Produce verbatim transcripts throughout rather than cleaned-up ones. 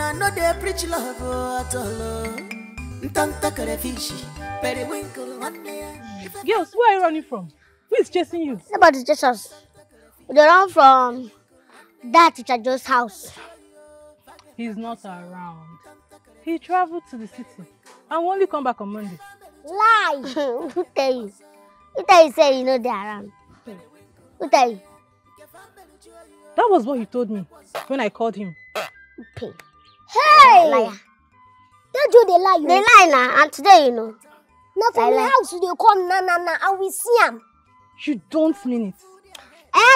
and I know they preach love at all. Girls, where are you running from? Who is chasing you? Nobody's chasing us. We run from that teacher Joe's house. He's not around. He traveled to the city and will only come back on Monday. Lie! Who tell you? Who tell you say you know they're around? Who tell you? That was what he told me when I called him. Hey! Liar. They do they lie, you They lie now, and today you know. Now from the house they come na na na and we see him. You don't mean it.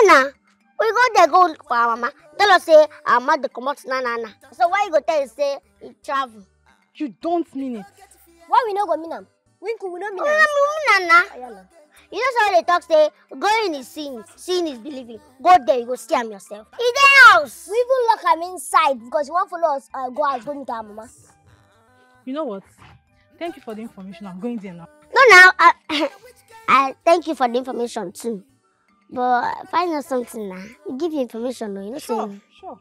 Anna, we go there go for our mama. Tell us say our mother come out na na na. So why you go tell you say you travel? You don't mean it. Why we not go mean him? Winkle we not mean him. You know how they talk say, going is seeing, seeing is believing. Go there, you go see him yourself. In the house! We even lock him inside because he won't follow us uh, go out, go meet our mama. You know what? Thank you for the information. I'm going there now. No, now, I, I thank you for the information too. But find out something now. We'll give you information now, you know what Sure, saying? sure.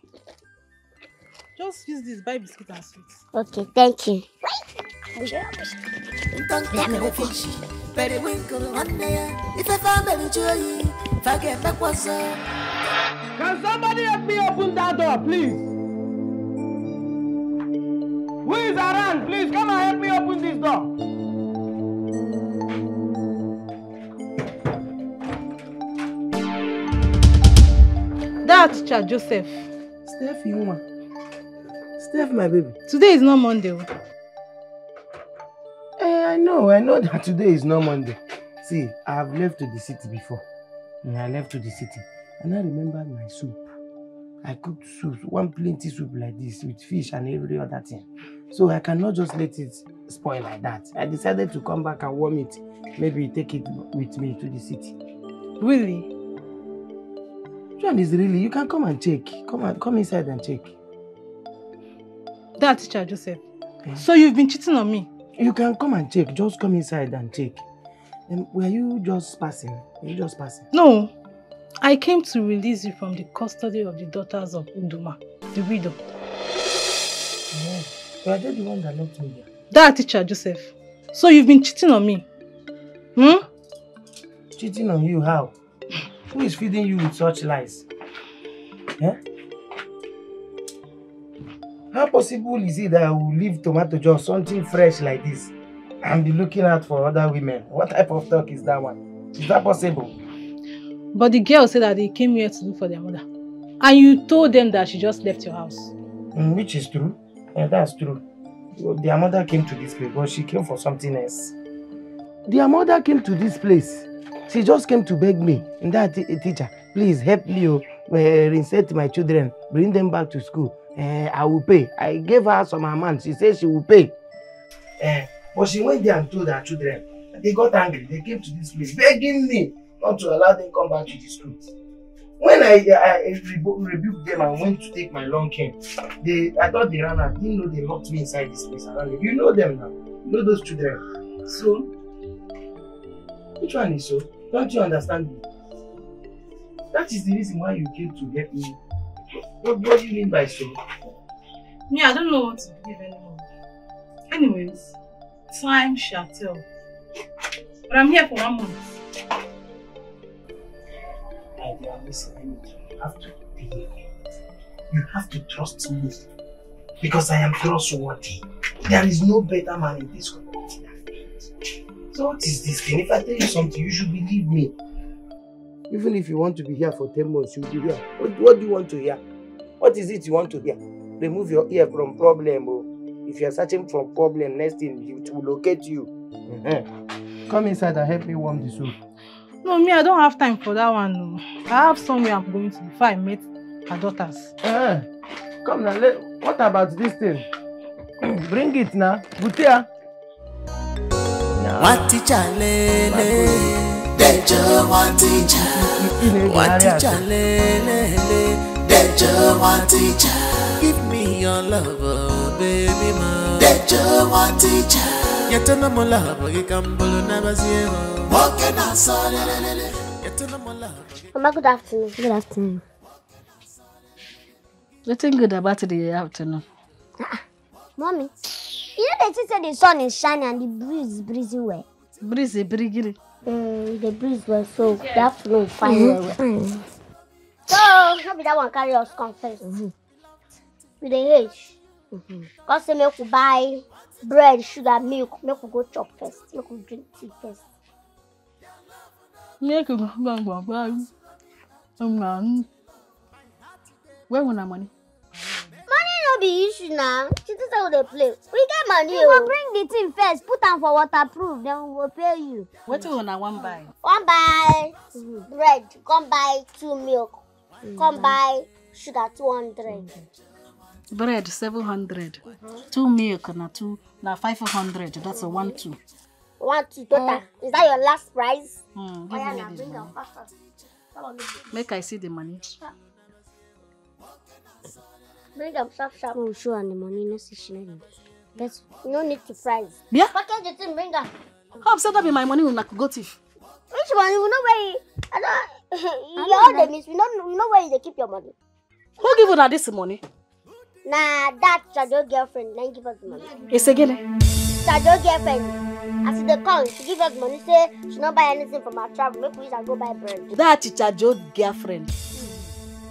Just use this, buy biscuit and sweets. Okay, thank you. Right? Periwinkle one day, if I found a joy, if I get back what's up. Can somebody help me open that door, please? Who is around? Please come and help me open this door. That's Chad Joseph. Steph, you woman. Steph, my baby. Today is not Monday. I know, I know that today is not Monday. See, I've left to the city before. And I left to the city. And I remember my soup. I cooked soup, one plenty soup like this with fish and every other thing. So I cannot just let it spoil like that. I decided to come back and warm it. Maybe take it with me to the city. Really? John is really, you can come and check. Come and come inside and check. That's Chad Joseph. Okay. So you've been cheating on me? You can come and check. Just come inside and check. Um, were you just passing? Were you just passing? No. I came to release you from the custody of the daughters of Uduma, the widow. Oh, you are the one that locked me there. That teacher, Joseph. So you've been cheating on me? Hmm? Cheating on you? How? Who is feeding you with such lies? Huh? How possible is it that I will leave tomato juice, something fresh like this, and be looking out for other women? What type of talk is that one? Is that possible? But the girl said that they came here to look for their mother. And you told them that she just left your house. Mm, which is true. Yeah, that's true. Their mother came to this place, but she came for something else. Their mother came to this place. She just came to beg me. And that teacher, please help me uh, reinstate my children, bring them back to school. Uh, I will pay. I gave her some amount. She said she will pay. Uh, but she went there and told her children. They got angry. They came to this place begging me not to allow them come back to the school. When I, I, I rebuked them and went to take my long cane, they I thought they ran out. Didn't know they locked me inside this place. You know them now. You know those children. So, which one is so? Don't you understand me? That is the reason why you came to help me. What, what do you mean by so? Me, I don't know what to believe anymore. Anyways, time shall tell. But I'm here for one month. I don't listen to you. You have to believe me. You have to trust me. Because I am trustworthy. There is no better man in this community than me. So what is this thing? If I tell you something, you should believe me. Even if you want to be here for ten months, you'll be here. What, what do you want to hear? What is it you want to hear? Remove your ear from problem. Oh. If you are searching for problem, next thing it will locate you. Mm-hmm. Come inside and help me warm the soup. No, me, I don't have time for that one. No. I have somewhere I'm going to before I meet her daughters. Uh, come now, let, what about this thing? Bring it now. Butea. No. Dejo one teacher, one teacher, lele, Dejo one teacher. Give me your love, oh, baby ma. Dejo one teacher. Yeto na mo love, you can bolo na basiye mo. Walking outside, lele, yeto na mo love. Mama, good afternoon. Good afternoon. Nothing good about the afternoon. Uh-uh. Mommy, you know they just said the sun is shining and the breeze is breezy where? Breezy, breezy. Mm, the breeze was so yeah. The afternoon fine. Mm-hmm. Mm-hmm. So, maybe that one carry us confess. Mm-hmm. With the age. Mm-hmm. Cause they make we buy bread, sugar, milk. Make we go chop first. Make we drink tea first. Make we go buy. Um, where we na money? Be issue now. She just how they play. We get money. You will bring the thing first. Put them for waterproof. Then we will pay you. What you want? I want buy. One buy mm-hmm. bread. Come buy two milk. Mm-hmm. Come buy sugar two hundred. Mm-hmm. Bread seven hundred. Mm-hmm. Two milk na two na five hundred. That's mm-hmm. a one two. One two total. Mm. Is that your last price? Mm, oh, yeah, now bring them faster. Make I see the money. Yeah. Bring them sharp, sharp. Oh, sure, and the money, no session. That's no need to prize. Yeah? Package the thing, bring them. How upset that be my money will not go thief? Which money? We know where you. I don't. You all them is. We know, we know where they keep your money. Who give you this money? Nah, that shadow girlfriend. Then give us the money. It's again. Shadow girlfriend. As they come, she give us money. Say she not buy anything from our travel. Make we just go buy bread. That shadow girlfriend.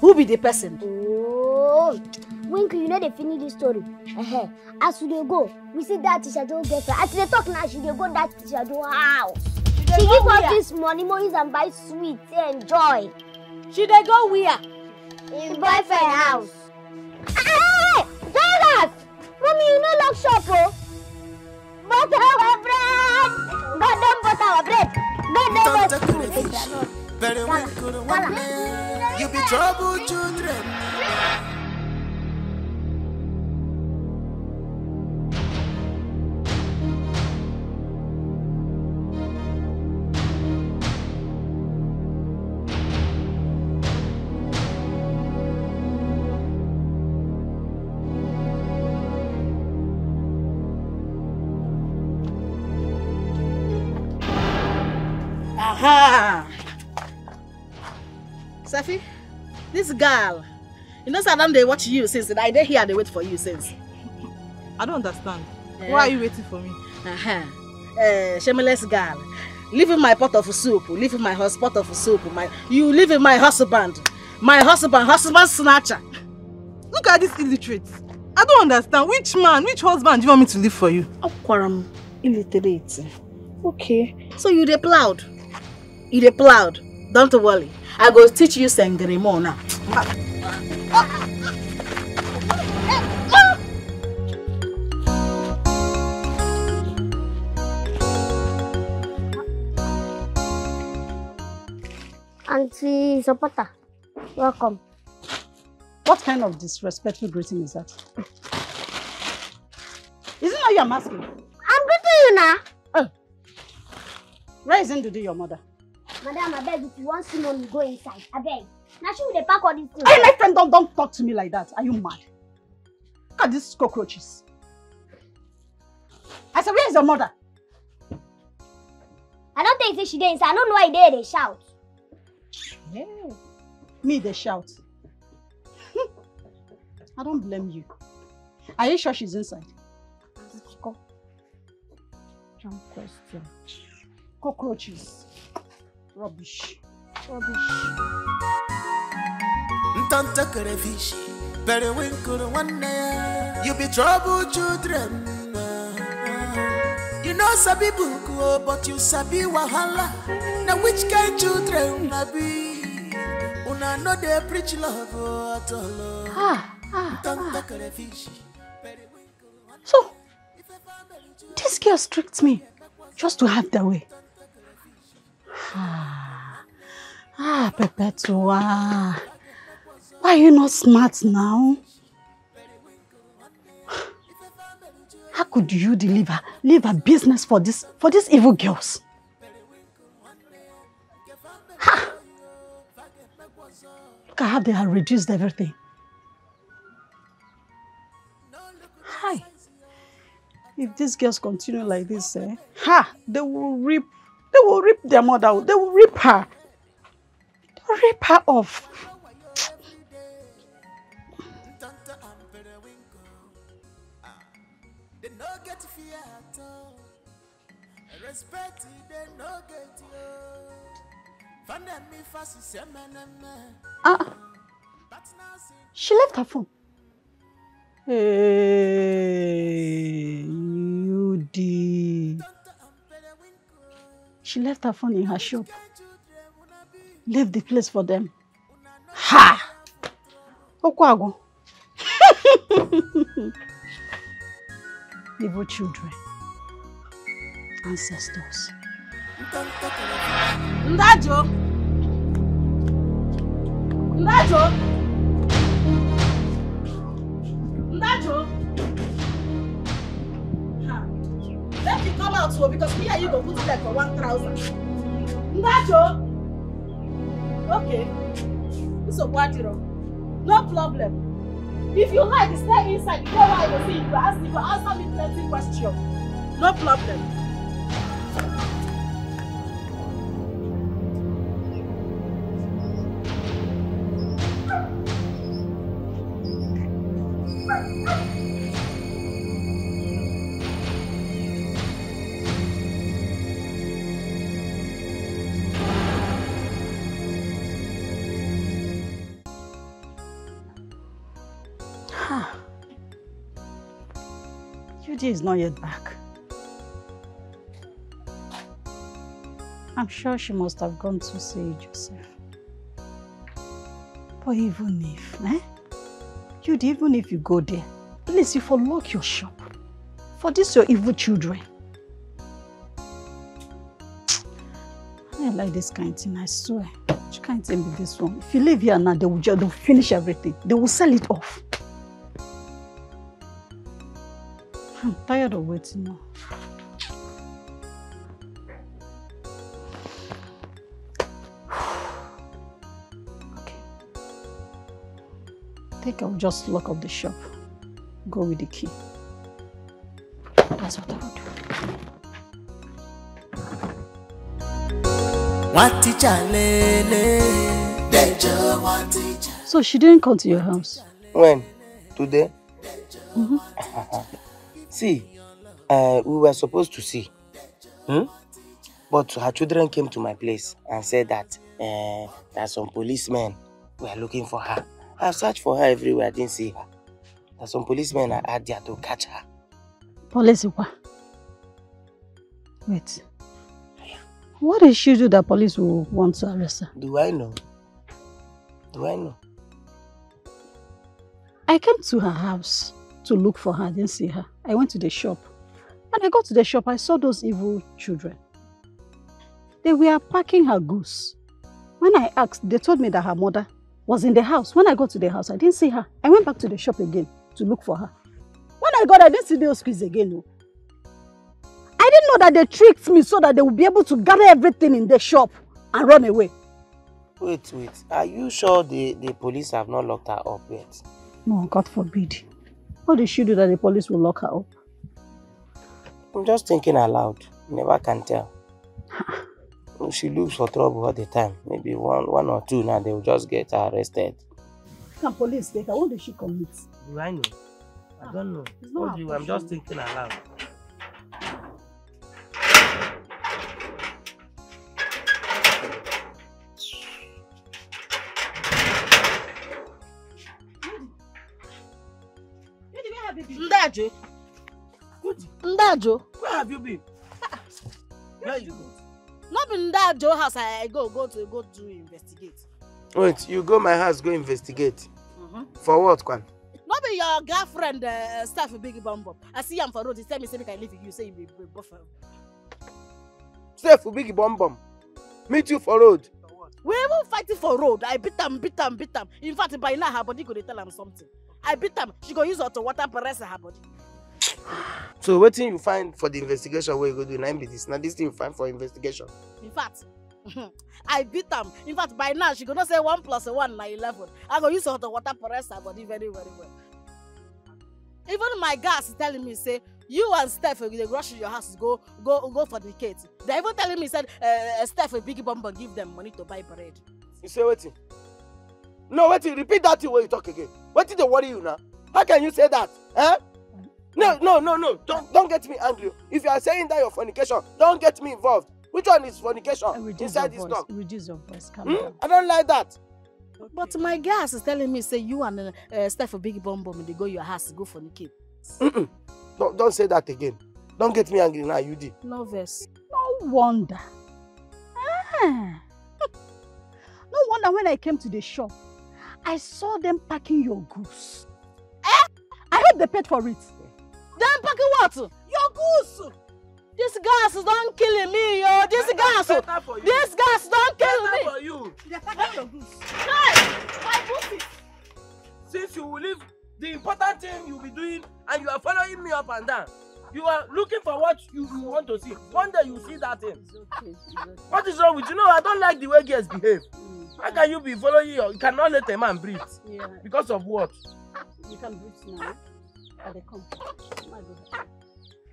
Who be the person? Oh, Wink, you know they finish this story. Uh-huh. As we go, we see that teacher don't get her. As they talk now, she they go that teacher do house. She, she give us this money, money and buy sweets, enjoy. She they go where? In the boyfriend house. Hey, Jonas! Mommy, you know lock shop, oh. Butter our bread. God don't butter our bread. God don't butter. Better we couldn't want me. You be trouble, children. Aha! Safi? This girl, you know, Saddam, they watch you since I did here, they wait for you since. I don't understand. Yeah. Why are you waiting for me? Uh-huh. Uh, shameless girl, leaving my pot of soup, leaving my pot of soup, my you leaving my husband, my husband, husband snatcher. Look at this illiterate. I don't understand. Which man, which husband do you want me to leave for you? Oh, Kwaram, illiterate. Okay. So you dey plowed. You dey plowed. Don't worry. I go teach you Sengrimo now. Auntie Zapata, welcome. What kind of disrespectful greeting is that? Isn't that you're masking? I'm greeting you now. Oh. Where is Ndudu, your mother? Madam, I beg, if you want Simone, go inside. I beg. Now she will pack all these things. Hey, my friend, don't, don't talk to me like that. Are you mad? Look at these cockroaches. I said, where is your mother? I don't think she did inside. I don't know why they, they shout. Yeah. Me, they shout. I don't blame you. Are you sure she's inside? Go. Jump question. Cockroaches. Rubbish. Rubbish. Ntanta crayfish, better winkle one day. You be trouble, children. You know sabi buku, but you sabi wahala. Now which kind children na be? Una no dey preach love at all. Ah, ah, ah. So, this girl tricked me just to have their way. Ah, ah, Perpetua. Why are you not smart now? How could you deliver, leave a business for this, for these evil girls? Ha! Look at how they have reduced everything. Hi. If these girls continue like this, eh? Ha! They will reap. They will rip their mother. They will rip her. They will rip her off. no get fear at all. Respect them, no get you. Find me fast, you say, man. Ah. She left her phone. Hey, you did. She left her phone in her shop. Left the place for them. Ha! Okwago. Evil children. Ancestors. Ndajo! Ndajo! Nacho, let me come out so because me and you go put it like for one thousand. Nacho, okay, it's a quadro, no problem. If you like, stay inside. You know why I was saying you ask me to answer me plenty questions. No problem. Is not yet back. I'm sure she must have gone to see Joseph. But even if, eh? Judy, even if you go there, please, you unlock your shop. For this, your evil children. I like this kind of thing, I swear. You can't tell me this one. If you live here now, they will just, they'll finish everything. They will sell it off. I'm tired of waiting now. Okay. I think I'll just lock up the shop. Go with the key. That's what I will do. So she didn't come to your house? When? Today? Mm-hmm. See, uh, we were supposed to see, hmm? But her children came to my place and said that uh, that some policemen were looking for her. I searched for her everywhere, I didn't see her. That some policemen are out there to catch her. Police what? Wait. Yeah. What did she do that police will want to arrest her? Do I know? Do I know? I came to her house to look for her, I didn't see her. I went to the shop. When I got to the shop, I saw those evil children. They were packing her goods. When I asked, they told me that her mother was in the house. When I got to the house, I didn't see her. I went back to the shop again to look for her. When I got there, I didn't see those kids again. No. I didn't know that they tricked me so that they would be able to gather everything in the shop and run away. Wait, wait. Are you sure the, the police have not locked her up yet? No, God forbid. What did she do that the police will lock her up? I'm just thinking aloud. Never can tell. She looks for trouble all the time. Maybe one, one or two now they will just get her arrested. Can police take her? What did she commit? Do I know? I don't know. What do you, I'm just thinking aloud. Ndajo, good. Ndajo, where have you been? Where you go? Not in Ndajo house. I go go to go to investigate. Wait, you go my house, go investigate. Mm-hmm. For what, Kwan? Not be your girlfriend uh, staff big bomb. I see him for road. He tell me say make I leave you. Say you be buffer. Staff big bomb. Meet you for road. For what? We won't fighting for road. I beat him, beat him, beat him. In fact, by now her body could tell him something. I beat them. She go use her to water press her body. So what thing you find for the investigation where you go do nine business? Now this thing you find for investigation. In fact, I beat them. In fact, by now she gonna say one plus one na eleven. I go use her to water press her body very, very well. Even my guys is telling me say you and Steph they rush to your house go go go for the kids. They even telling me said uh, Steph a big bumper give them money to buy bread. You say what? No, wait, repeat that thing when you talk again. What did they worry you now? How can you say that? Eh? No, no, no, no. Don't, don't get me angry. If you are saying that you're fornication, don't get me involved. Which one is fornication? Inside this dog. Reduce your voice. Calm down. I don't like that. But my gas is telling me, say you and uh, uh, Steph Big Bomb Bomb, they go your house, go fornicate. Mm -mm. Don't, don't say that again. Don't get me angry now, you did. No verse. No wonder. Ah. No wonder when I came to the shop, I saw them packing your goose. Eh? I hope they paid for it. Them packing what? Your goose. This gas don't kill me, yo. This gas, this gas don't kill me. For you. They're packing your goose. My goose. Since you will leave, the important thing you'll be doing, and you are following me up and down. You are looking for what you, you want to see. One day you see that thing. It's okay, it's okay. What is wrong with you? No, I don't like the way girls behave. Mm. How can you be following your... You cannot let a man breathe. Yeah. Because of what? You can breathe now. But they come. My God.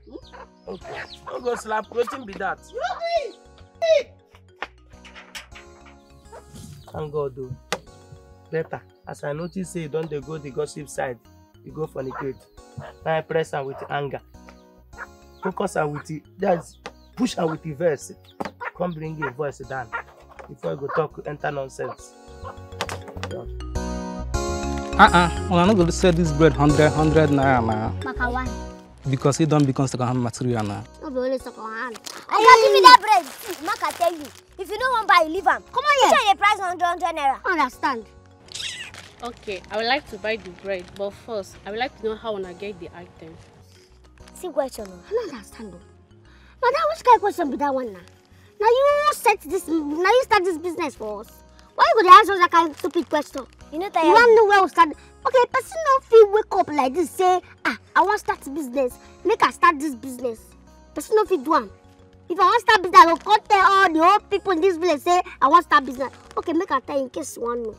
Hmm? Okay. Don't go slap. Waiting be that. Thank God though. Better. As I notice, say, don't they go the gossip side. You go fornicate. Now I press her with anger. Focus her with the, that's push her with the verse. Come bring your voice down before you go talk, enter nonsense. Uh-uh, well, I'm not going to sell this bread one hundred, one hundred naira now. Because it don't become second-hand material now. No, be only second-hand. I can't give me that bread. Mark, I tell you, if you don't want buy, you leave them. Come on, you try the price one hundred, one hundred naira. Understand. Okay, I would like to buy the bread, but first, I would like to know how I get the item. See question. I don't understand. Now that which kind of question be that one now? Now you set this, now you start this business for us. Why you go to ask us that kind of stupid question? You know that you want to know where we start. Okay, person don't feel wake up like this, say, ah, I want to start business. Make I start this business. Person don't feel do one. If I want to start business, I will call tell all the old people in this village, say, I want to start business. Okay, make I tell you in case you want to know.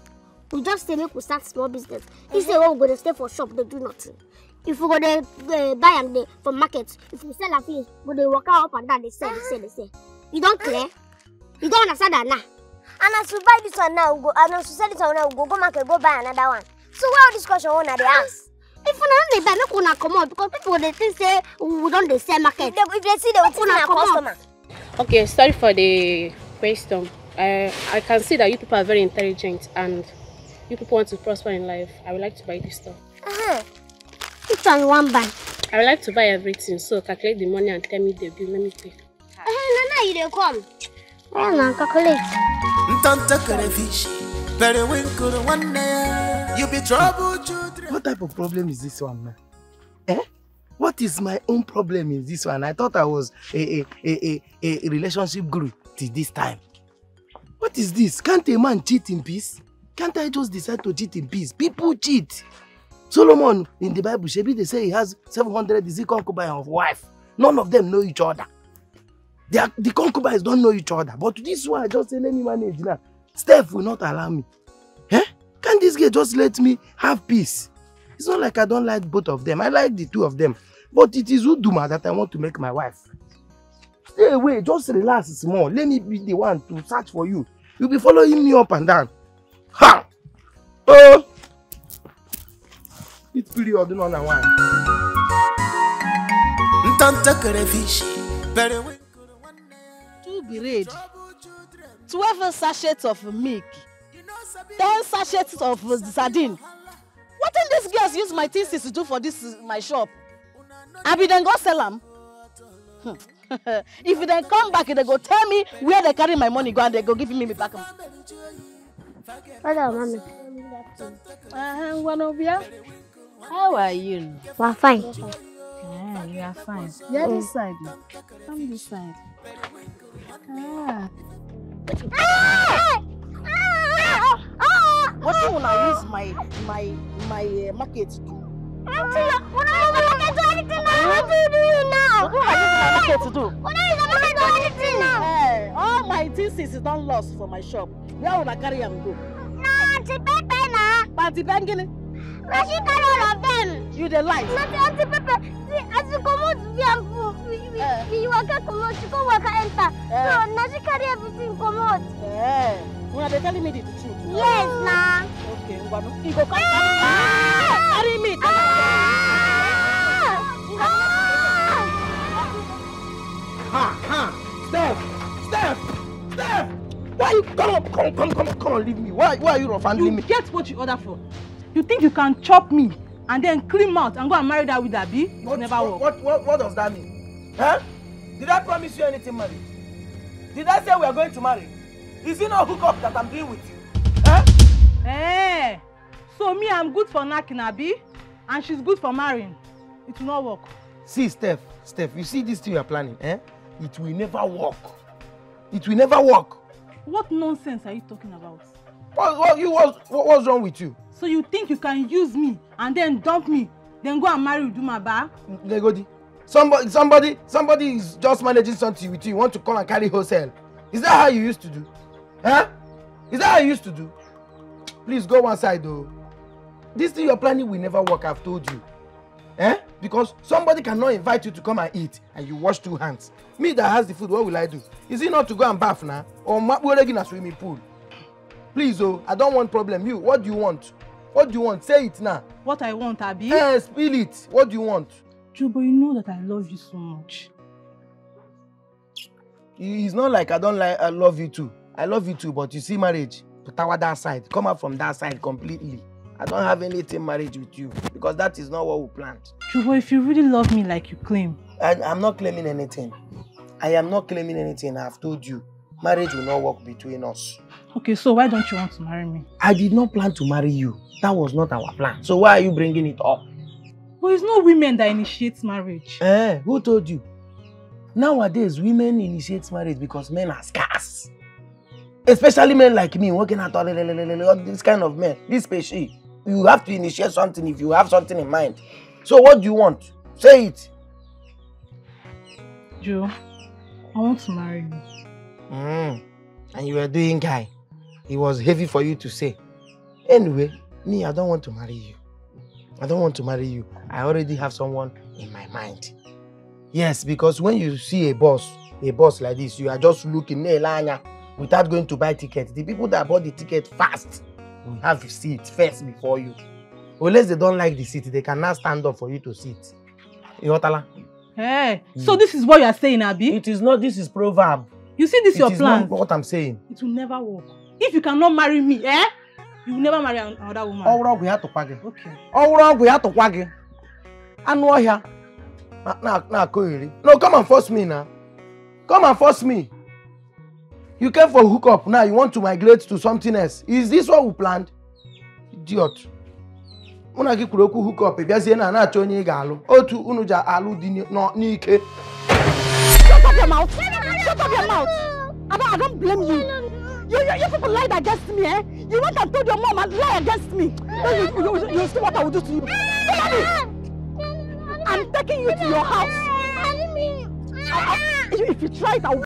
We just say make we start small business. He say, oh, we're going to stay for shop, they do nothing. If we go to uh, buy and they, from market, if we sell a fish, but they walk out up and down, they sell, they sell, they sell. You don't clear? You don't understand that now? And as we buy this one now, we go, and as we sell this one now, we go, go market, go buy another one. So why all this question on at the house? If we don't buy, make we not come out, because people they think say, we don't they sell market. If they, if they see, they will think our customer. Okay, sorry for the question. Uh, I can see that you people are very intelligent and you people want to prosper in life. I would like to buy this stuff. Uh-huh. Which one you want buy? I would like to buy everything, so calculate the money and tell me the bill. Let me pay. Uh-huh. Uh-huh. Nana, you dey come. Oh, no, calculate. What type of problem is this one, man? Eh? What is my own problem in this one? I thought I was a, a, a, a, a relationship guru till this time. What is this? Can't a man cheat in peace? Can't I just decide to cheat in peace? People cheat. Solomon, in the Bible, Shebi, they say he has seven hundred, is he concubine of wife. None of them know each other. They are, the concubines don't know each other. But this one, I just say, let me manage now. Steph will not allow me. Eh? Can't this girl just let me have peace? It's not like I don't like both of them. I like the two of them. But it is Uduma that I want to make my wife. Stay away, just relax small. Let me be the one to search for you. You'll be following me up and down. Ha! Oh! It's period one and one. Two bread, twelve sachets of milk, ten sachets of sardine. What did these girls use my thesis to do for this my shop? I be then go sell them. If they come back, they go tell me where they carry my money go and they go give me my back. Hello, mommy. Uh, one of you. How are you? We are fine. Ah, you are fine. You are this side. Come this side. Ah. Ah! Ah! Ah! What do you want to use my my my uh, market to? What do you want to do now? What do you do now? What do you use my market to do? What do you want to do now? Hey, all my thesis is not lost for my shop. Where would I carry and go? No, Auntie Pepe na. Auntie Pepe. But she carry all of them. You the light. Not Auntie Pepe. As you come out, we are we we waka come out. You go waka enter. So now she carry everything come out. Yeah. Una dey telling me the truth. Yes na. Okay, Ngwanu. You go carry me. Carry me. and leave me? Why, why are you rough and leave me? You get what you order for. You think you can chop me and then clean mouth and go and marry that with that bee? What, never what, what, what, what does that mean? Huh? Did I promise you anything, Mary? Did I say we are going to marry? Is it not hook up that I'm doing with you? Huh? Hey, so me, I'm good for knocking Abi, and she's good for marrying. It will not work. See, Steph, Steph, you see this thing you are planning, eh? It will never work. It will never work. What nonsense are you talking about? What, what, you, what, what, what's wrong with you? So you think you can use me and then dump me, then go and marry Udumaba? Negodi, somebody, somebody, somebody is just managing something with you. You want to call and carry wholesale. Is that how you used to do? Huh? Is that how you used to do? Please go one side though. This thing you're planning will never work, I've told you. Eh? Because somebody cannot invite you to come and eat and you wash two hands. Me that has the food, what will I do? Is it not to go and bath now? Or we're in a swimming pool? Please, oh, I don't want problem. You, what do you want? What do you want? Say it now. What I want, Abi? Yes, spill it. What do you want? Jobo, you know that I love you so much. It's not like I don't like I love you too. I love you too, but you see marriage. Putawa that side. Come out from that side completely. I don't have anything marriage with you because that is not what we planned. Chubo, if you really love me like you claim. I, I'm not claiming anything. I am not claiming anything. I have told you. Marriage will not work between us. Okay, so why don't you want to marry me? I did not plan to marry you. That was not our plan. So why are you bringing it up? But it's not women that initiates marriage. Eh, who told you? Nowadays, women initiate marriage because men are scarce. Especially men like me, working at all, this kind of men, this species. You have to initiate something if you have something in mind. So what do you want? Say it. Joe, I want to marry you. Mm. And you were doing guy. It was heavy for you to say. Anyway, me, I don't want to marry you. I don't want to marry you. I already have someone in my mind. Yes, because when you see a boss, a boss like this, you are just looking, without going to buy tickets. The people that bought the ticket fast will have a seat first before you. Unless they don't like the seat, they cannot stand up for you to sit. Yotala. Hey, mm. So this is what you are saying, Abi? It is not, this is proverb. You see, this is your plan. It is not what I'm saying. It will never work. If you cannot marry me, eh? You will never marry another woman. All wrong, we have to quaggy. Okay. All wrong, we have to quaggy. And what here? Nah, nah, no, come and force me now. Come and force me. You came for hookup now. You want to migrate to something else. Is this what we planned? Idiot. Una ki kuroku hookup. Ebiazi na na chonye galu. Otu unuja alu dini no nike. Shut up your mouth! Shut up your mouth! Aba, I don't blame you. You you you people lied against me, eh? You went and told your mom and lied against me. Then you, you, you, you see what I will do to you. I'm taking you to your house. I, I, if you try it, I will.